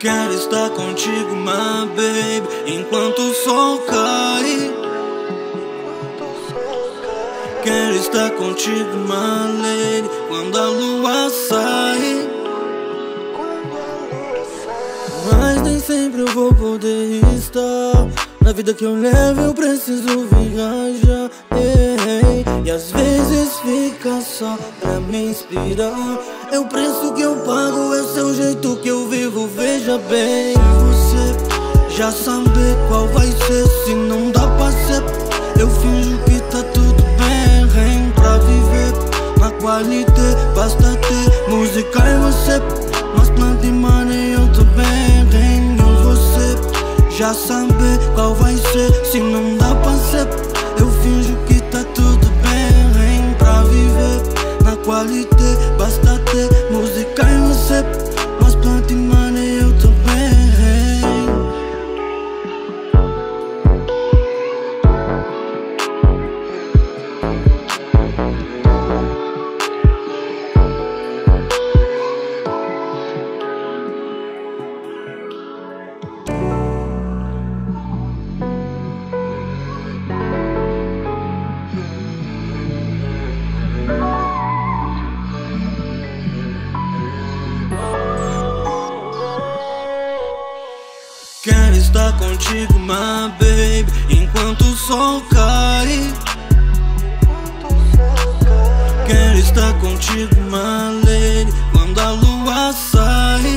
Quero estar contigo, my baby, enquanto o sol cai. Quero estar contigo, my lady, quando a lua sai. Mas nem sempre eu vou poder estar. Na vida que eu levo eu preciso viajar, ei, e às vezes fica só pra me inspirar. É o preço que eu pago, esse é o jeito que eu vivo. Veja bem, você já sabe qual vai ser. Se não dá pra ser, eu finjo que tá tudo bem. Pra viver na qualidade, basta ter música e você. Mas planta e money, eu tô bem. Você já sabe qual vai ser. Se não dá pra ser, eu finjo que tá tudo bem. Pra viver na qualidade, basta ter música e você. Mas planta e money, eu tô estar contigo, my baby, enquanto o sol cai. Quero estar contigo, my lady, quando a lua sai.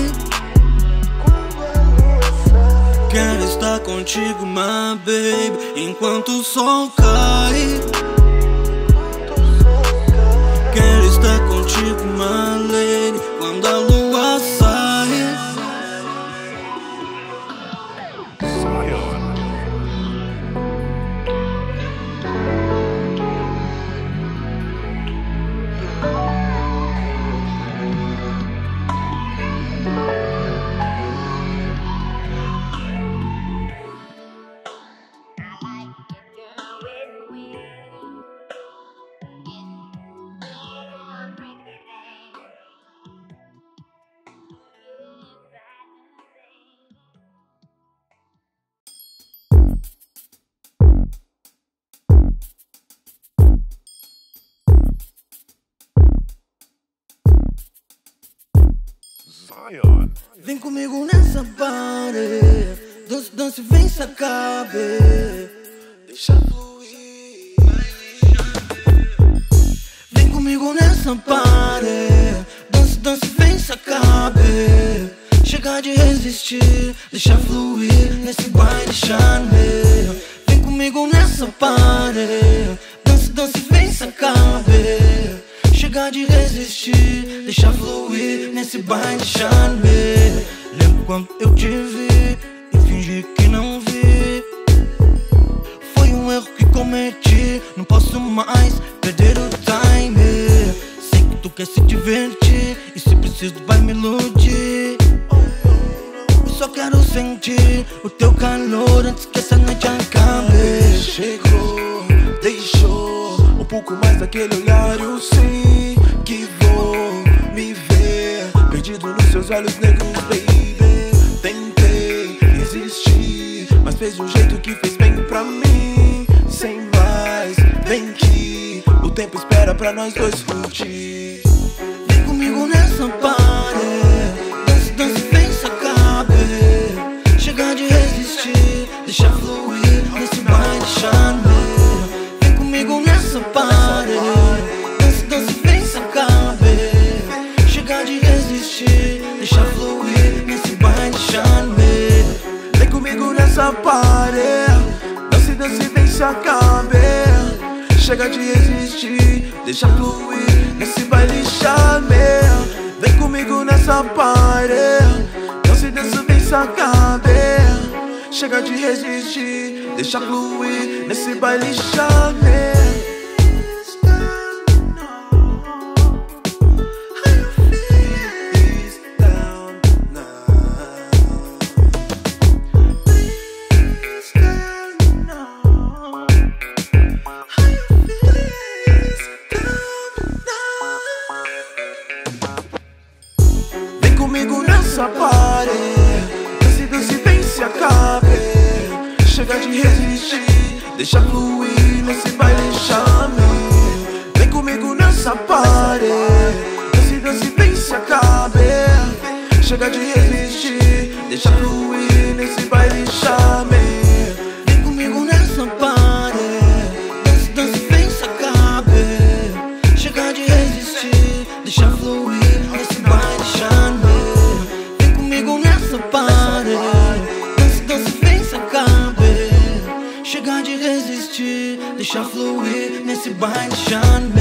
Quero estar contigo, my baby, enquanto o sol cai. Quero estar contigo, my lady, quando a lua sai. Vem comigo nessa party, dance, dance, vem se acabe. Deixa fluir, Baile Charme. Vem comigo nessa party, dance, dance, vem se acabe. Chega de resistir, deixa fluir nesse Baile Charme. Vem comigo nessa party, dance, dance, vem se acabe. Chega de resistir, deixa fluir nesse Baile Charme. Lembro quando eu te vi e fingi que não vi. Foi um erro que cometi, não posso mais perder o time. Sei que tu quer se divertir e se preciso vai me iludir. Eu só quero sentir o teu calor antes que essa noite acabe. Chegou, deixou um pouco mais daquele olhar, eu sei que vou me ver perdido nos seus olhos negros, baby. Tentei resistir, mas fez de um jeito que fez bem pra mim. Sem mais, vem que o tempo espera pra nós dois curtir. Vem comigo nessa party, dance, dance, vem se acabe. Chega de resistir, deixa fluir nesse Baile Charme. Pare, dance, dance, vem se acabe. Chega de resistir, deixa fluir nesse Baile Charme. Vem comigo nessa party, dance, dance, vem se acabe. Chega de resistir, deixa fluir nesse Baile Charme. Vem comigo nessa party, dance, dance, vem se acabe. Chega de resistir, deixa fluir nesse Baile Charme. Vem comigo nessa party. Deixa fluir nesse baile charme. Vem comigo nessa party. Dance, vem se acabe. Chega de resistir. Deixa fluir nesse baile charme. Vem comigo nessa party. Dance, vem se acabe. Chega de resistir. Deixa fluir nesse baile charme. Vem comigo nessa party. Chega de resistir, deixa fluir nesse baile charme.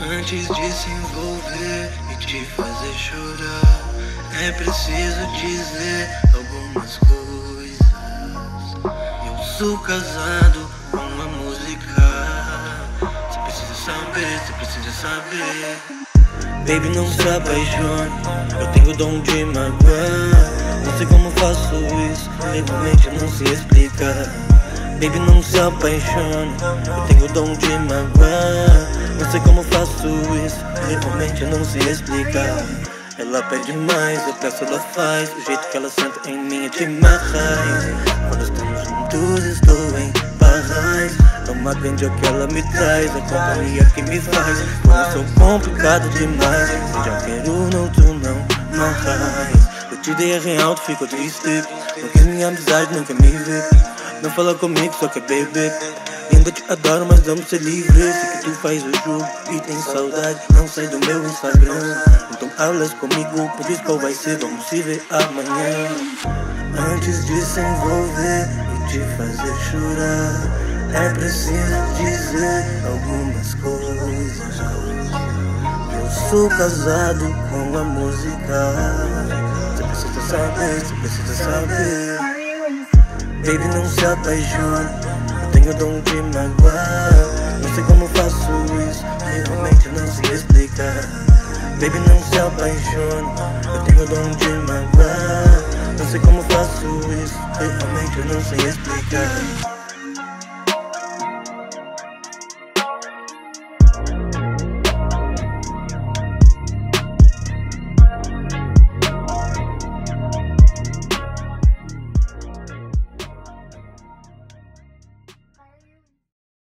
Antes de se envolver e te fazer chorar, é preciso dizer algumas coisas. Eu sou casado com uma música. Você precisa saber, você precisa saber. Baby, não se apaixone, eu tenho o dom de magoar. Não sei como faço isso, simplesmente não se explica. Baby, não se apaixone, eu tenho o dom de magoar. Não sei como faço isso, realmente não se explica. Ela pede mais, eu peço, ela faz. O jeito que ela senta em mim é demais. Quando estamos juntos estou em barras. É uma grande que ela me traz, a companhia que me faz. Quando sou complicado demais, eu já quero no outro não mais. Eu te dei a real, tu ficou triste. Não quer minha amizade, não quer me ver. Não fala comigo, só que é baby. Ainda te adoro, mas vamos ser livres. Sei que tu faz o jogo e tem saudade. Não sai do meu Instagram. Então hablas comigo, por isso qual vai ser. Vamos se ver amanhã. Antes de se envolver e te fazer chorar, é preciso dizer algumas coisas. Eu sou casado com a música. Você precisa saber, você precisa saber. Baby, não se apaixone, eu tenho o dom de magoar. Não sei como faço isso, realmente não se explica. Baby, não se apaixone, eu tenho o dom de magoar. Não sei como faço isso, realmente não se explica.